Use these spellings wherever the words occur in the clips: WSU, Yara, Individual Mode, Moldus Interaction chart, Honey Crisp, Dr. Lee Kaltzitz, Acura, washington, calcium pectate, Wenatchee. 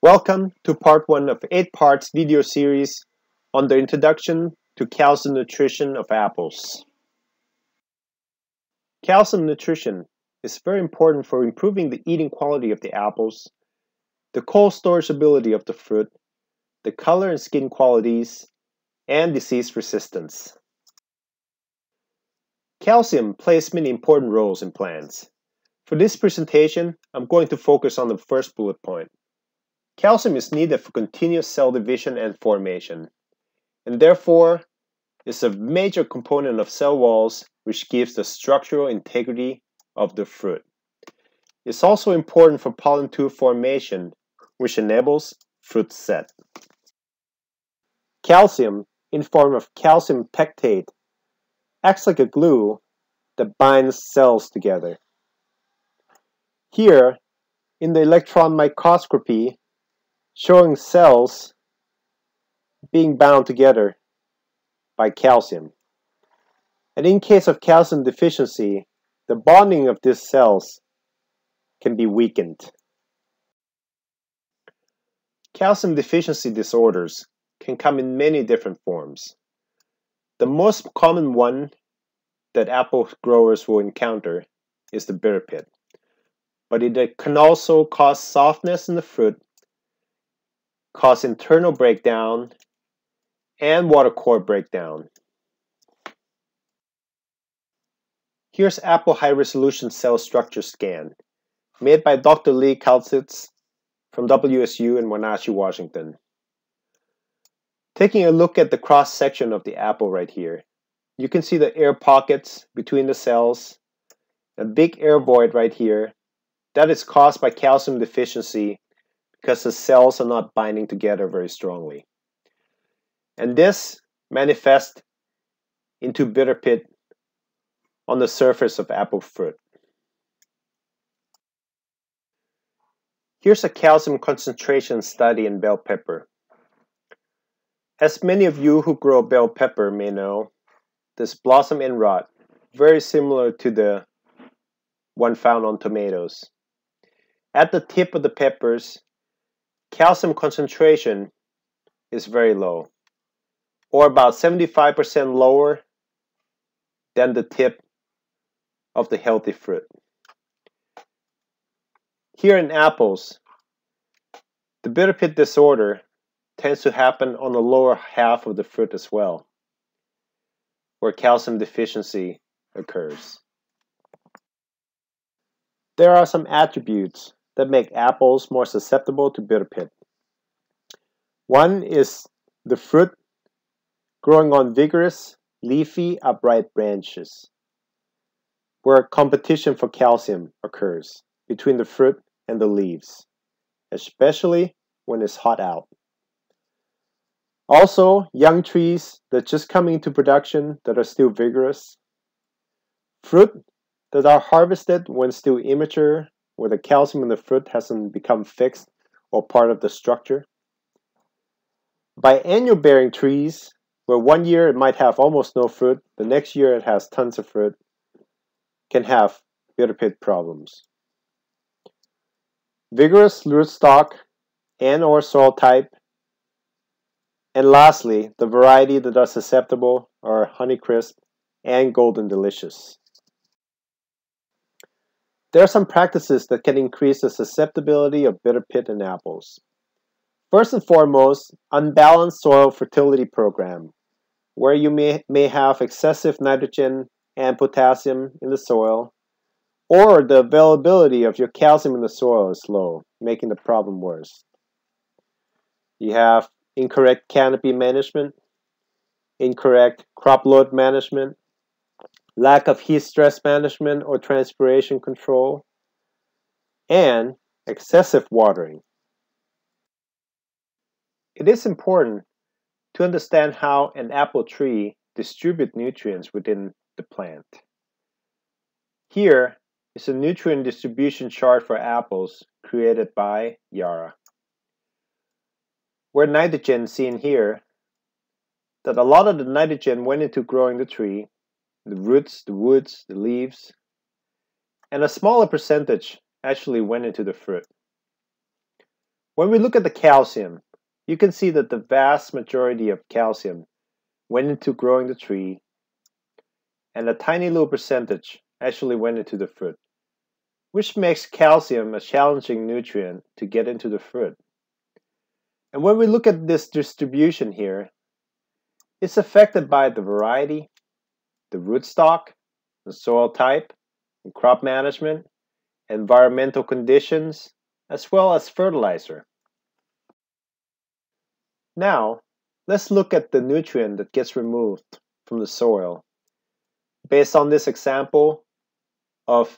Welcome to part 1 of 8 parts video series on the introduction to calcium nutrition of apples. Calcium nutrition is very important for improving the eating quality of the apples, the cold storage ability of the fruit, the color and skin qualities, and disease resistance. Calcium plays many important roles in plants. For this presentation, I'm going to focus on the first bullet point. Calcium is needed for continuous cell division and formation, and therefore is a major component of cell walls which gives the structural integrity of the fruit. It's also important for pollen tube formation, which enables fruit set. Calcium, in form of calcium pectate, acts like a glue that binds cells together. Here, in the electron microscopy, showing cells being bound together by calcium. And in case of calcium deficiency, the bonding of these cells can be weakened. Calcium deficiency disorders can come in many different forms. The most common one that apple growers will encounter is the bitter pit, but it can also cause softness in the fruit, cause internal breakdown, and water core breakdown. Here's apple high-resolution cell structure scan, made by Dr. Lee Kaltzitz from WSU in Wenatchee, Washington. Taking a look at the cross-section of the apple right here, you can see the air pockets between the cells, a big air void right here that is caused by calcium deficiency because the cells are not binding together very strongly. And this manifests into bitter pit on the surface of apple fruit. Here's a calcium concentration study in bell pepper. As many of you who grow bell pepper may know, this blossom end rot, very similar to the one found on tomatoes. At the tip of the peppers, calcium concentration is very low, or about 75% lower than the tip of the healthy fruit. Here in apples, the bitter pit disorder tends to happen on the lower half of the fruit as well, where calcium deficiency occurs. There are some attributes that make apples more susceptible to bitter pit. One is the fruit growing on vigorous, leafy, upright branches, where competition for calcium occurs between the fruit and the leaves, especially when it's hot out. Also, young trees that just come into production that are still vigorous, fruit that are harvested when still immature, where the calcium in the fruit hasn't become fixed or part of the structure. Biennial bearing trees, where one year it might have almost no fruit, the next year it has tons of fruit, can have bitter pit problems. Vigorous rootstock and or soil type. And lastly, the variety that are susceptible are Honey Crisp and Golden Delicious. There are some practices that can increase the susceptibility of bitter pit in apples. First and foremost, unbalanced soil fertility program, where you may have excessive nitrogen and potassium in the soil, or the availability of your calcium in the soil is low, making the problem worse. You have incorrect canopy management, incorrect crop load management, lack of heat stress management or transpiration control, and excessive watering. It is important to understand how an apple tree distributes nutrients within the plant. Here is a nutrient distribution chart for apples created by Yara, where nitrogen seen here, that a lot of the nitrogen went into growing the tree, the roots, the woods, the leaves, and a smaller percentage actually went into the fruit. When we look at the calcium, you can see that the vast majority of calcium went into growing the tree, and a tiny little percentage actually went into the fruit, which makes calcium a challenging nutrient to get into the fruit. And when we look at this distribution here, it's affected by the variety, the rootstock, the soil type, and crop management, environmental conditions, as well as fertilizer. Now, let's look at the nutrient that gets removed from the soil. Based on this example of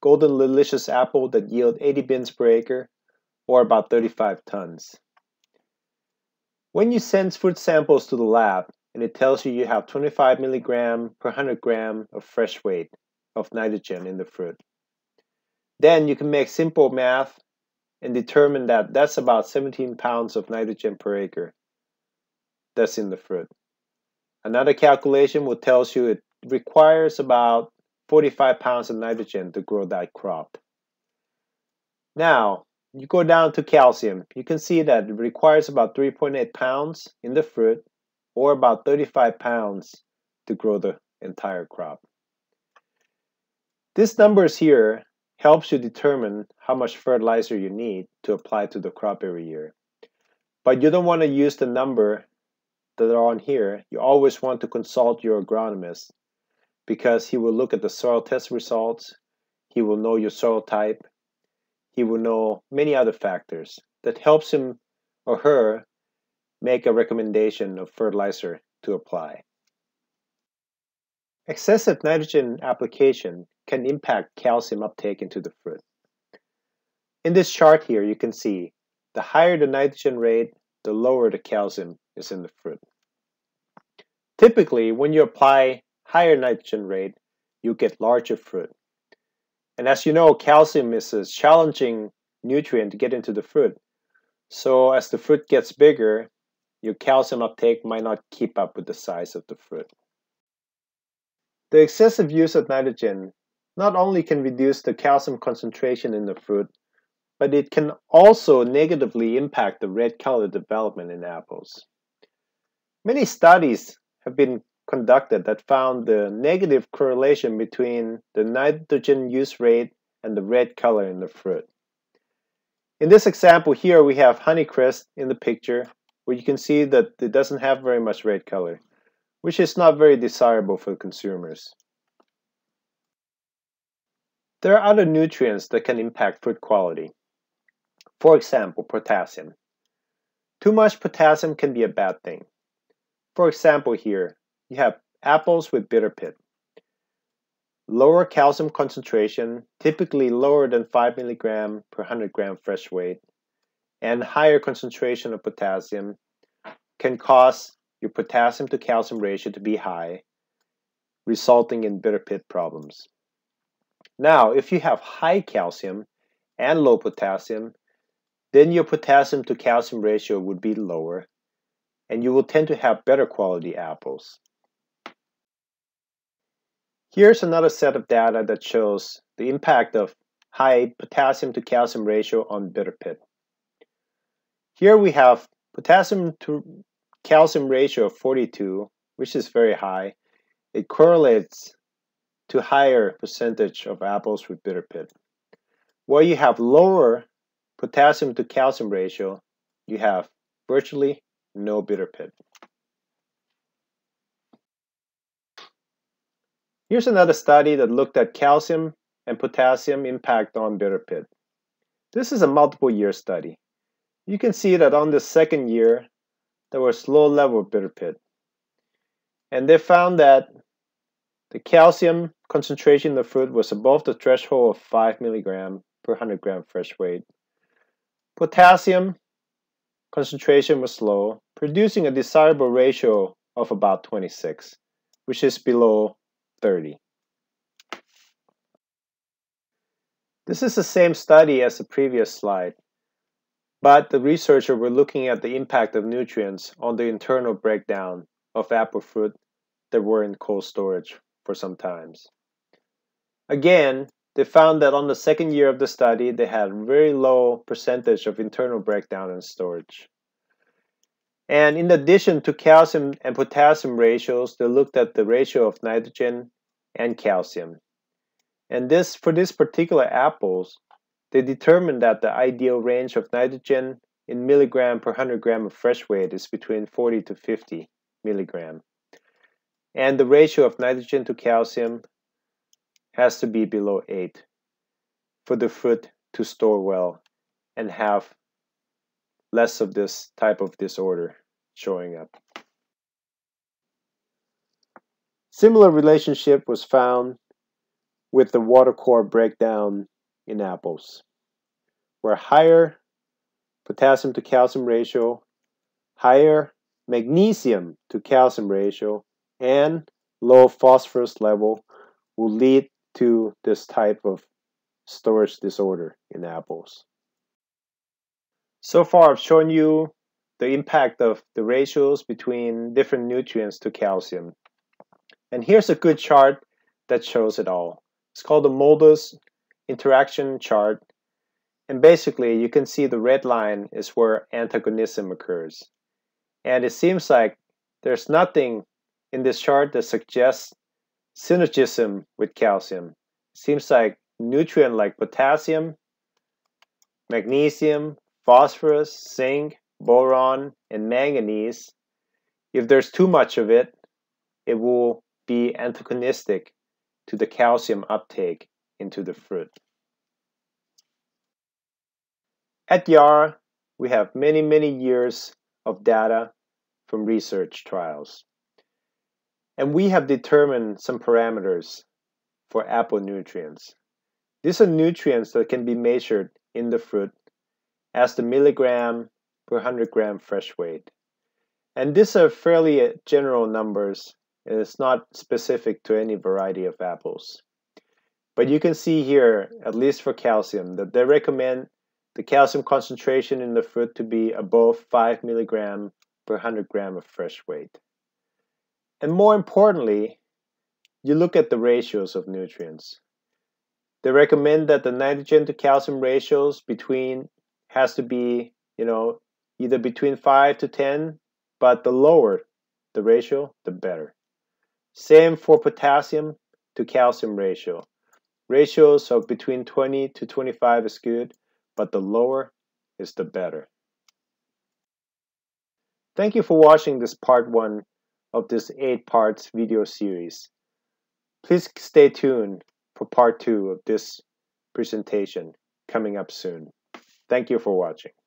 golden delicious apple that yield 80 bins per acre, or about 35 tons. When you send food samples to the lab and it tells you have 25 milligram per 100 gram of fresh weight of nitrogen in the fruit, then you can make simple math and determine that that's about 17 pounds of nitrogen per acre that's in the fruit. Another calculation will tell you it requires about 45 pounds of nitrogen to grow that crop. Now, you go down to calcium. You can see that it requires about 3.8 pounds in the fruit, or about 35 pounds to grow the entire crop. These numbers here helps you determine how much fertilizer you need to apply to the crop every year. But you don't want to use the number that are on here. You always want to consult your agronomist, because he will look at the soil test results, he will know your soil type, he will know many other factors that helps him or her make a recommendation of fertilizer to apply. Excessive nitrogen application can impact calcium uptake into the fruit. In this chart here, you can see the higher the nitrogen rate, the lower the calcium is in the fruit. Typically, when you apply higher nitrogen rate, you get larger fruit. And as you know, calcium is a challenging nutrient to get into the fruit. So as the fruit gets bigger, your calcium uptake might not keep up with the size of the fruit. The excessive use of nitrogen not only can reduce the calcium concentration in the fruit, but it can also negatively impact the red color development in apples. Many studies have been conducted that found the negative correlation between the nitrogen use rate and the red color in the fruit. In this example here, we have Honey Crisp in the picture, where you can see that it doesn't have very much red color, which is not very desirable for consumers. There are other nutrients that can impact fruit quality. For example, potassium. Too much potassium can be a bad thing. For example here, you have apples with bitter pit. Lower calcium concentration, typically lower than 5 milligram per 100 gram fresh weight, and higher concentration of potassium can cause your potassium to calcium ratio to be high, resulting in bitter pit problems. Now, if you have high calcium and low potassium, then your potassium to calcium ratio would be lower, and you will tend to have better quality apples. Here's another set of data that shows the impact of high potassium to calcium ratio on bitter pit. Here we have potassium to calcium ratio of 42, which is very high. It correlates to higher percentage of apples with bitter pit. Where you have lower potassium to calcium ratio, you have virtually no bitter pit. Here's another study that looked at calcium and potassium impact on bitter pit. This is a multiple-year study. You can see that on the second year, there was low level of bitter pit. And they found that the calcium concentration in the fruit was above the threshold of 5 milligram per 100 gram fresh weight. Potassium concentration was low, producing a desirable ratio of about 26, which is below 30. This is the same study as the previous slide, but the researchers were looking at the impact of nutrients on the internal breakdown of apple fruit that were in cold storage for some time. Again, They found that on the second year of the study, they had a very low percentage of internal breakdown and storage. And in addition to calcium and potassium ratios, they looked at the ratio of nitrogen and calcium. And this, for this particular apples, they determined that the ideal range of nitrogen in milligram per 100 gram of fresh weight is between 40 to 50 milligram. And the ratio of nitrogen to calcium has to be below 8 for the fruit to store well and have less of this type of disorder showing up. Similar relationship was found with the water core breakdown in apples, where higher potassium to calcium ratio, higher magnesium to calcium ratio, and low phosphorus level will lead to this type of storage disorder in apples. So far, I've shown you the impact of the ratios between different nutrients to calcium. And here's a good chart that shows it all. It's called the Moldus Interaction chart. And basically, you can see the red line is where antagonism occurs. And it seems like there's nothing in this chart that suggests synergism with calcium. It seems like nutrients like potassium, magnesium, phosphorus, zinc, boron, and manganese, if there's too much of it, it will be antagonistic to the calcium uptake into the fruit. At Yara, we have many, many years of data from research trials. And we have determined some parameters for apple nutrients. These are nutrients that can be measured in the fruit as the milligram per 100 gram fresh weight. And these are fairly general numbers, and it's not specific to any variety of apples. But you can see here, at least for calcium, that they recommend the calcium concentration in the fruit to be above 5 milligram per 100 gram of fresh weight. And more importantly, you look at the ratios of nutrients. They recommend that the nitrogen to calcium ratios has to be, either between 5 to 10, but the lower the ratio, the better. Same for potassium to calcium ratio. Ratios of between 20 to 25 is good, but the lower is the better. Thank you for watching this part 1 of this 8-part video series. Please stay tuned for part 2 of this presentation coming up soon. Thank you for watching.